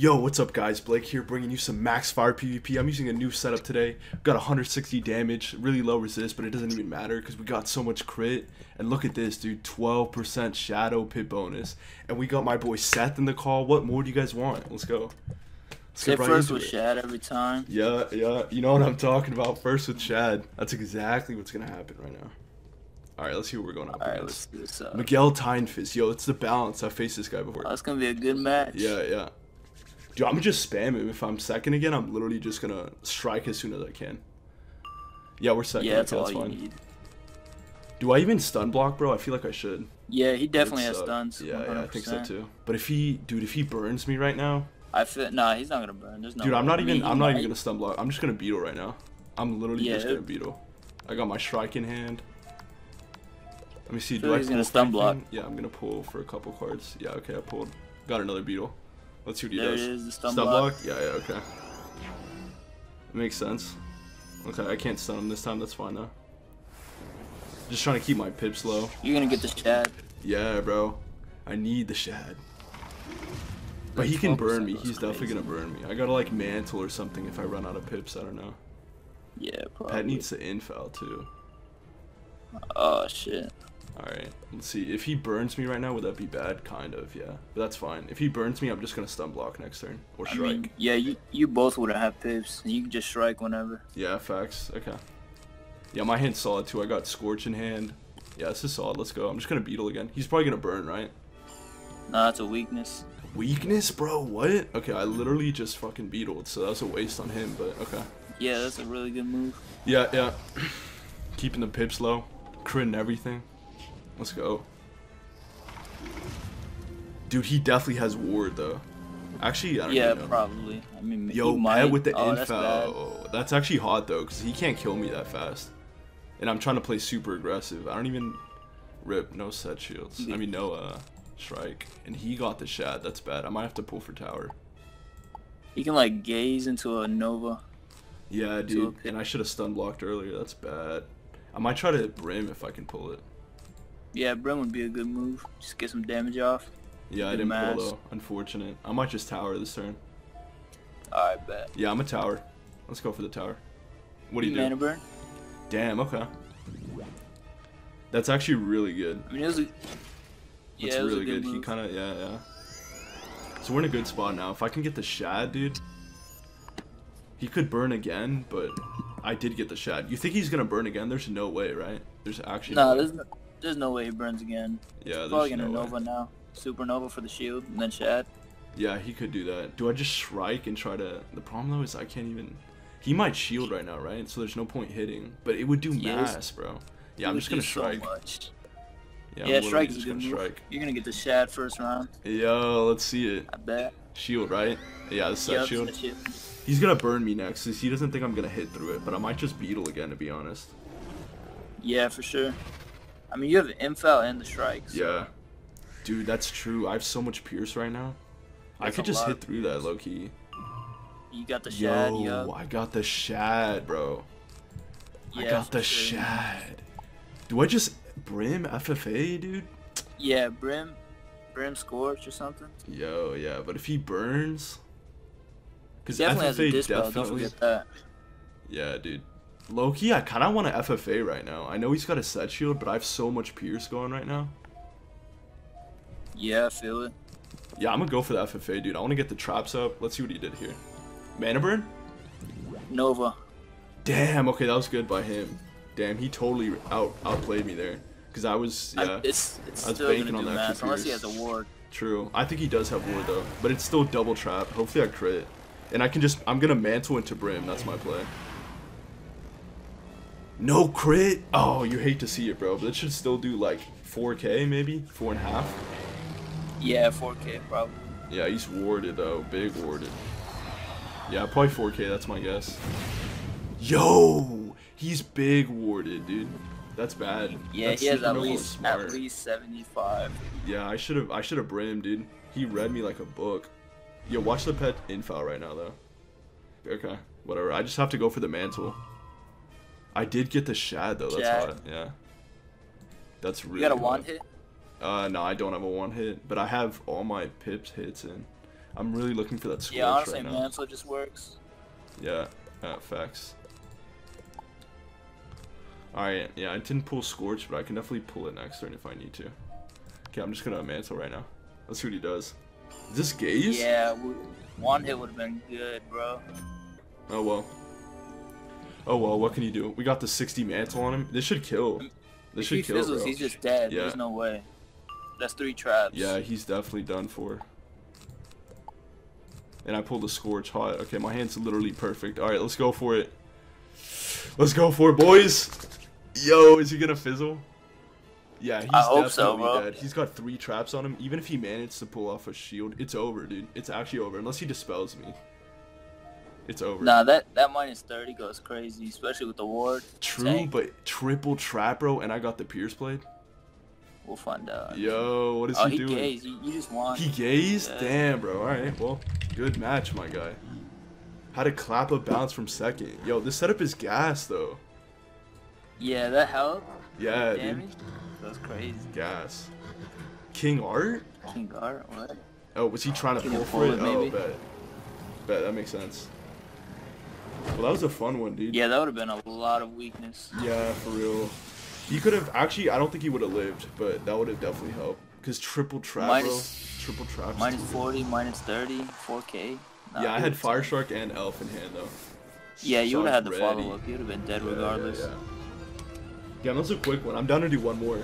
Yo, what's up guys, Blake here bringing you some max fire PvP. I'm using a new setup today. Got 160 damage, really low resist, but it doesn't even matter because we got so much crit. And look at this dude, 12% shadow pit bonus. And we got my boy Seth in the call. What more do you guys want? Let's go. Let's get first with Shad every time. Yeah, you know what I'm talking about, first with Shad. That's exactly what's gonna happen right now. Alright, let's see what we're going up against. Let's do this. Miguel Tinefist, yo, it's the balance. I faced this guy before. That's gonna be a good match. Yeah. Dude, I'm just spam him. If I'm second again, I'm literally just gonna strike as soon as I can. Yeah, we're second. Yeah, that's all fine. You need. Do I even stun block, bro? I feel like I should. Yeah, he definitely has stuns. Yeah, I think so too. But if he burns me right now, I feel nah, he's not gonna burn. There's no. Dude, I'm not even gonna stun block. I'm just gonna beetle right now. I'm literally just gonna beetle. I got my shrike in hand. Let me see. Do I pull gonna stun block? Yeah, I'm gonna pull for a couple cards. Yeah, okay, I pulled. Got another beetle. Let's see what he does. There it is, the stun block. Yeah, okay. It makes sense. Okay, I can't stun him this time. That's fine, though. Just trying to keep my pips low. You're going to get the Shad. Yeah, bro. I need the Shad. But he can burn me. He's definitely going to burn me. I got to, like, mantle or something if I run out of pips. I don't know. Yeah, probably. Pat needs to infal, too. Oh, shit. Alright, let's see. If he burns me right now, would that be bad? Kind of, yeah. But that's fine. If he burns me, I'm just going to stun block next turn. Or shrike. I mean, yeah, you both wouldn't have pips. You can just shrike whenever. Yeah, facts. Okay. Yeah, my hand's solid too. I got Scorch in hand. Yeah, this is solid. Let's go. I'm just going to beetle again. He's probably going to burn, right? Nah, that's a weakness. Weakness? Bro, what? Okay, I literally just fucking beetled, so that was a waste on him, but okay. Yeah, that's a really good move. Yeah. Keeping the pips low. Crit and everything. Let's go. Dude, he definitely has ward, though. Actually, I don't know. Yeah, probably. I mean, yo, Maya with the info. That's actually hot, though, because he can't kill me that fast. And I'm trying to play super aggressive. I don't even... Rip, no set shields. I mean, no shrike. And he got the Shad. That's bad. I might have to pull for tower. He can, like, gaze into a Nova. Yeah, dude. And I should have stun blocked earlier. That's bad. I might try to Brim if I can pull it. Yeah, Brim would be a good move. Just get some damage off. Yeah, I didn't pull though. Unfortunate. I might just tower this turn. Alright, bet. Yeah, I'm a tower. Let's go for the tower. What do you do? Mana burn? Damn, okay. That's actually really good. I mean, it was a... Yeah, it was really good. He kind of... Yeah. So we're in a good spot now. If I can get the Shad, dude... He could burn again, but... I did get the Shad. You think he's going to burn again? There's no way, right? There's actually... No, there's no... There's no way he burns again. Yeah, there's probably gonna Nova now. Supernova for the shield, and then Shad. Yeah, he could do that. Do I just shrike and try to... The problem, though, is I can't even... He might shield right now, right? So there's no point hitting. But it would do mass, bro. Yeah, I'm just gonna shrike. Yeah, shrike is a good move. You're gonna get the Shad first round. Yo, let's see it. I bet. Shield, right? Yeah, the set shield. He's gonna burn me next. He doesn't think I'm gonna hit through it, but I might just beetle again, to be honest. Yeah, for sure. I mean, you have infal and the strikes. So. Yeah. Dude, that's true. I have so much pierce right now. That's I could just hit through that, low-key. You got the Shad, yo. I got the Shad, bro. Yeah, I got the Shad. Do I just Brim FFA, dude? Yeah, Brim Scorch or something. Yo, yeah, but if he burns... Because FFA has a dispel, definitely... Don't forget that. Yeah, dude. Low-key, I kind of want to FFA right now. I know he's got a set shield, but I have so much pierce going right now. Yeah, I feel it. Yeah, I'm going to go for the FFA, dude. I want to get the traps up. Let's see what he did here. Mana burn? Nova. Damn, okay, that was good by him. Damn, he totally outplayed me there. Because I was, yeah, I was banking on that extra pierce. Unless he has a ward. True. I think he does have ward, though. But it's still double trap. Hopefully I crit. And I can just, I'm going to mantle into Brim. That's my play. No crit? Oh, you hate to see it, bro. But it should still do like 4K, maybe 4.5. Yeah, 4K probably. Yeah, he's warded though, big warded. Yeah, probably 4K. That's my guess. Yo, he's big warded, dude. That's bad. Yeah, he has at least 75. Yeah, I should have Brimmed, dude. He read me like a book. Yo, watch the pet info right now though. Okay, whatever. I just have to go for the mantle. I did get the Shad though, that's hot, yeah. That's really You got a one hit? No, I don't have a one hit, but I have all my pips hits in. I'm really looking for that squelch right now. Yeah, honestly, mantle just works. Yeah, facts. Alright, yeah, I didn't pull Scorch, but I can definitely pull it next turn if I need to. Okay, I'm just gonna Mantle right now. Let's see what he does. Is this Gaze? Yeah, one hit would've been good, bro. Oh well. Oh well, what can you do? We got the 60 Mantle on him. This should kill. This should kill, bro. He's just dead. Yeah. There's no way. That's 3 traps. Yeah, he's definitely done for. And I pulled a Scorch hot. Okay, my hand's literally perfect. Alright, let's go for it. Let's go for it, boys. Yo, is he gonna fizzle? Yeah, he's definitely dead. He's got 3 traps on him. Even if he managed to pull off a shield, it's over, dude. It's actually over. Unless he dispels me, it's over. Nah, that minus 30 goes crazy, especially with the ward. True, tank. But triple trap, bro, and I got the Pierce Blade. We'll find out. Yo, what is he doing? He gazed. You just won. He gazed? Yeah. Damn, bro. All right, well, good match, my guy. How to clap a bounce from second. Yo, this setup is gas, though. Yeah, that helped. Yeah, dude. That's crazy. Gas. King Art? King Art? What? Oh, was he trying to pull for it? Oh, bet. Bet, that makes sense. Well, that was a fun one, dude. Yeah, that would have been a lot of weakness. Yeah, for real. He could have... Actually, I don't think he would have lived, but that would have definitely helped. Because triple trap, bro. Triple trap. Minus 40, minus 30, 4K. Nah, yeah, I had Fire Shark and Elf in hand, though. Yeah, you would have had the follow-up. You would have been dead regardless. Yeah, that's a quick one. I'm down to do one more.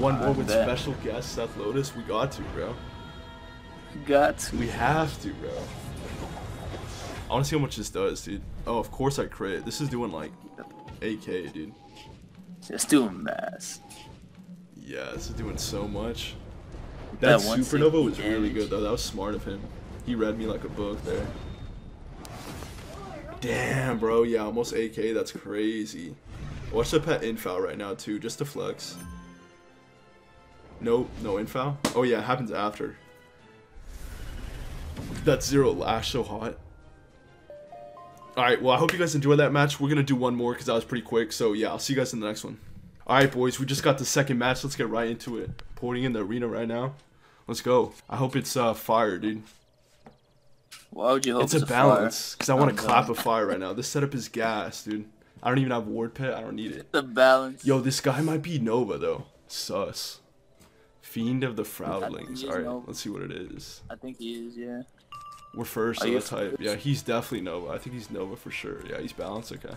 One more with special guest Seth Lotus. We got to, bro. Got to. We have to, bro. I want to see how much this does, dude. Oh, of course I crit. This is doing, like, 8K, dude. Just doing mass. Yeah, this is doing so much. That Supernova was really good, though. That was smart of him. He read me like a book there. Damn, bro. Yeah, almost 8K. That's crazy. Watch the pet infoul right now, too, just to flex. Nope, no infoul. Oh, yeah, it happens after. That's zero lash so hot. Alright, well, I hope you guys enjoyed that match. We're going to do one more because that was pretty quick. So, yeah, I'll see you guys in the next one. Alright, boys, we just got the second match. Let's get right into it. Porting in the arena right now. Let's go. I hope it's fire, dude. Why would you hope it's a balance? Because I want to clap a fire right now. This setup is gas, dude. I don't even have ward pet. I don't need it. The balance. Yo, this guy might be Nova, though. Sus. Fiend of the Frowlings. All right, let's see what it is. I think he is, yeah. We're first, so let's hype. Yeah, he's definitely Nova. I think he's Nova for sure. Yeah, he's balanced. Okay.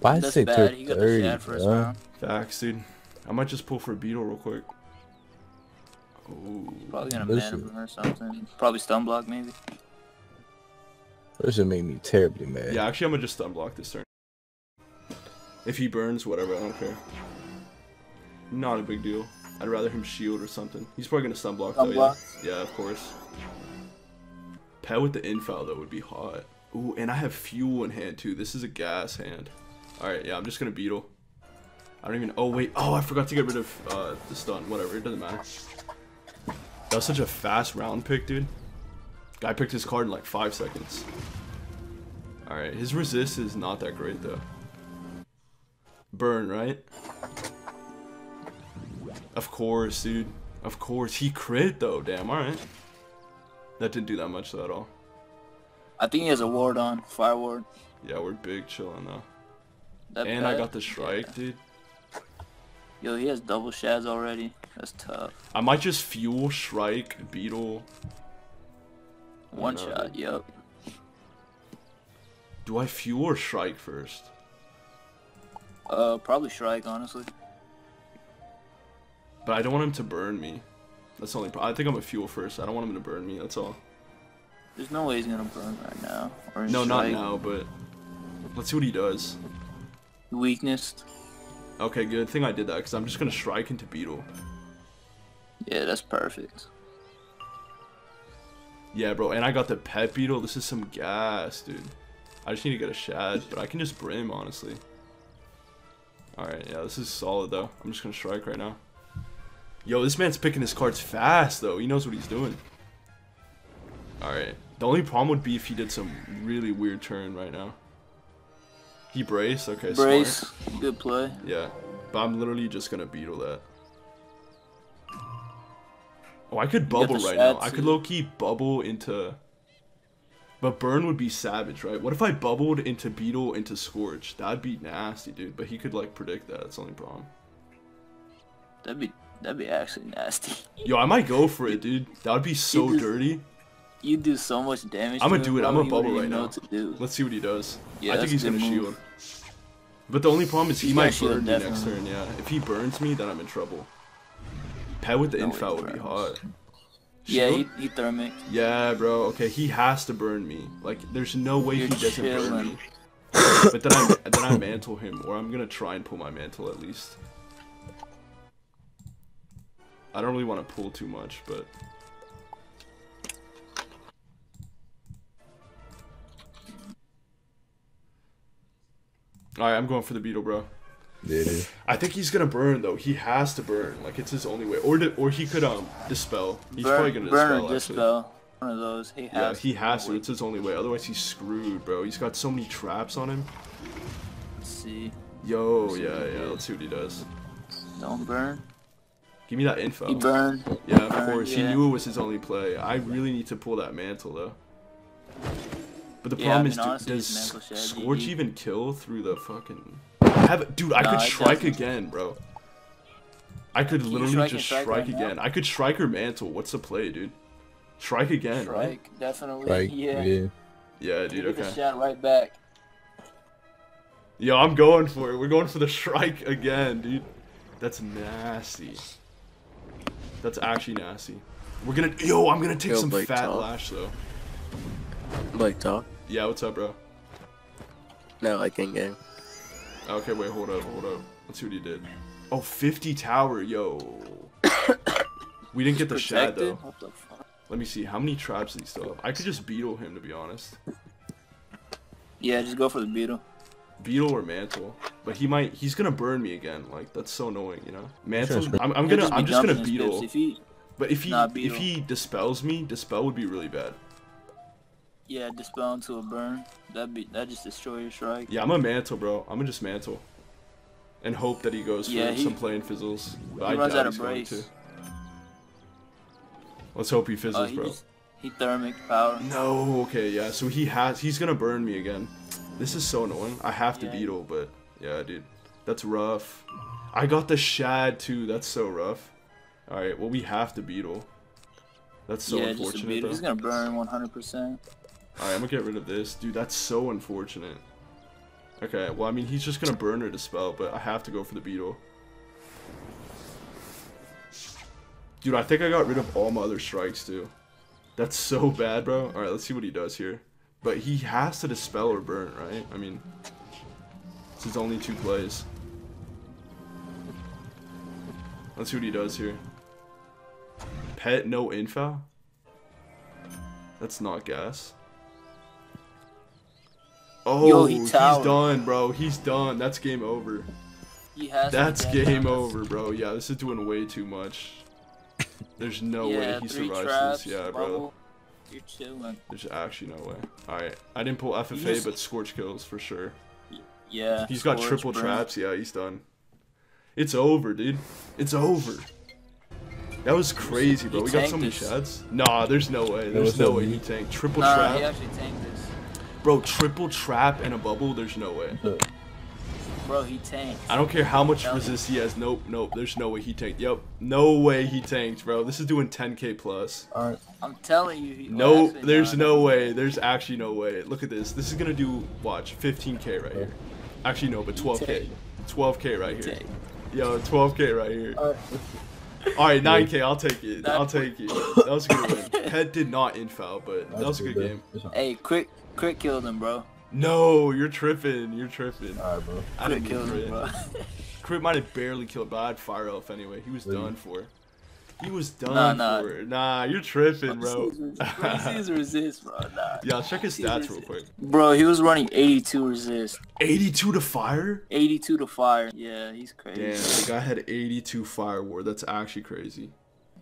Why is it 30, bro? Facts, dude. I might just pull for a beetle real quick. Oh. Probably gonna man him or something. Probably stun block, maybe. This would make me terribly mad. Yeah, actually, I'm gonna just stun block this turn. If he burns, whatever, I don't care. Not a big deal. I'd rather him shield or something. He's probably gonna stun block though, yeah, of course. Pet with the infoul though would be hot. Ooh, and I have fuel in hand too. This is a gas hand. Alright, yeah, I'm just gonna beetle. I don't even, oh wait, oh I forgot to get rid of the stun, whatever, it doesn't matter. That was such a fast round pick, dude. Guy picked his card in like 5 seconds. Alright, his resist is not that great though. Burn, right? Of course, dude. Of course. He crit, though. Damn, alright. That didn't do that much, though, at all. I think he has a ward on. Fire ward. Yeah, we're big chilling, though. That and pet? I got the shrike, dude. Yo, he has double shads already. That's tough. I might just fuel, shrike, beetle. One shot, yep. Do I fuel or shrike first? Probably shrike, honestly. But I don't want him to burn me. That's the only problem. I think I'm gonna fuel first. I don't want him to burn me, that's all. There's no way he's gonna burn right now. Or no, not now, but... Let's see what he does. Weakness. Okay, good thing I did that, because I'm just gonna shrike into beetle. Yeah, that's perfect. Yeah, bro, and I got the pet beetle. This is some gas, dude. I just need to get a shad, but I can just brim, honestly. Alright, yeah, this is solid, though. I'm just gonna strike right now. Yo, this man's picking his cards fast, though. He knows what he's doing. Alright. The only problem would be if he did some really weird turn right now. He braced? Okay, brace. Smart. Good play. Yeah. But I'm literally just gonna beetle that. Oh, I could bubble right now. I could low-key bubble into... But burn would be savage, right? What if I bubbled into beetle into scorch? That'd be nasty, dude. But he could like predict that. That's the only problem. That'd be actually nasty. Yo, I might go for it, dude. That would be so dirty. You do so much damage. I'm gonna do it. I'm gonna bubble right now. Let's see what he does. Yeah, I think he's gonna shield. But the only problem is he might burn me next turn. Yeah, if he burns me, then I'm in trouble. Pet with the info would be hot. Yeah, he thermic. Yeah, bro. Okay, he has to burn me. Like, there's no way he doesn't burn me. But then I mantle him, or I'm gonna try and pull my mantle at least. I don't really want to pull too much, but. All right, I'm going for the beetle, bro. Yeah. I think he's gonna burn though. He has to burn. Like it's his only way. Or he could dispel. He's probably gonna dispel. Burn or dispel. One of those. He has. Yeah, he has to. It's his only way. Otherwise, he's screwed, bro. He's got so many traps on him. Let's see. Yo, yeah. Let's see what he does. Don't burn. Give me that info. He burned. Yeah, of course. He knew it was his only play. I really need to pull that mantle though. But the problem is, honestly, does Scorch even kill through the fucking? Dude, I could shrike again, bro. I could literally just shrike again. I could shrike or mantle. What's the play, dude? Shrike again, right? Shrike, definitely. Yeah. Yeah, dude. Okay. Shot right back. Yo, I'm going for it. We're going for the shrike again, dude. That's nasty. That's actually nasty. We're gonna. Yo, I'm gonna take some fat lash though. Blake, talk. Yeah, what's up, bro? No, I can't game. Okay, wait, hold up. Let's see what he did. Oh, 50 tower, yo. We didn't get the shad, though. Let me see, how many traps did he still have? I could just beetle him, to be honest. Yeah, just go for the beetle. Beetle or mantle. But he might, he's gonna burn me again. Like, that's so annoying, you know? Mantle, I'm just gonna beetle. But if he dispels me, dispel would be really bad. Yeah, dispel into a burn. That just destroy your shrike. Yeah, I'm a mantle, bro. I'm gonna just mantle, and hope that he goes for some play and fizzles. But he runs out of brace. Let's hope he fizzles, bro. He thermic power. No, okay, yeah. So he's gonna burn me again. This is so annoying. I have to beetle, but yeah, dude, that's rough. I got the shad too. That's so rough. All right, well we have to beetle. That's so unfortunate. Just beetle. He's gonna burn 100%. Alright, I'm gonna get rid of this. Dude, that's so unfortunate. Okay, well, I mean, he's just gonna burn or dispel, but I have to go for the beetle. Dude, I think I got rid of all my other strikes, too. That's so bad, bro. Alright, let's see what he does here. But he has to dispel or burn, right? I mean, it's his only two plays. Let's see what he does here. Pet, no info? That's not gas. Oh, yo, he's done, bro. He's done. That's game over. That's game over, bro. Yeah, this is doing way too much. There's no way he survives this. Yeah, bro. You're chilling. There's actually no way. Alright, I didn't pull FFA, but Scorch kills for sure. Yeah. He's got triple traps. Yeah, he's done. It's over, dude. It's over. That was crazy, bro. We got so many shads. Nah, there's no way. There's no way he tanked. Triple trap. Nah, he actually tanked this. Bro, triple trap and a bubble, there's no way. Bro, he tanked. I don't care how much resist he has. Nope. There's no way he tanked. Yep. No way he tanked, bro. This is doing 10k plus. Alright. I'm telling you. No, there's no way. There's actually no way. Look at this. This is going to do, watch, 15k right here. Actually, no, but 12k. 12k right here. Yo, 12k right here. Alright, 9k, I'll take it. I'll take it. That was a good win. Pet did not infoul, but that was a good game. Hey, quick killed him, bro. No, you're tripping. You're tripping. Alright, bro. I didn't kill him, bro. Crit might have barely killed, but I'd fire off anyway. He was done for. He was done for. Nah, you're tripping, bro. He's resist, bro. Nah. Yeah, check his stats real quick. Bro, he was running 82 resist. 82 to fire? 82 to fire. Yeah, he's crazy. Damn, the guy had 82 fire ward. That's actually crazy.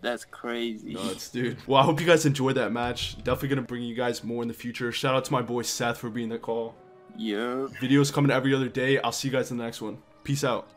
That's crazy. Nuts, dude. Well, I hope you guys enjoyed that match. Definitely gonna bring you guys more in the future. Shout out to my boy Seth for being the call. Yeah. Videos coming every other day. I'll see you guys in the next one. Peace out.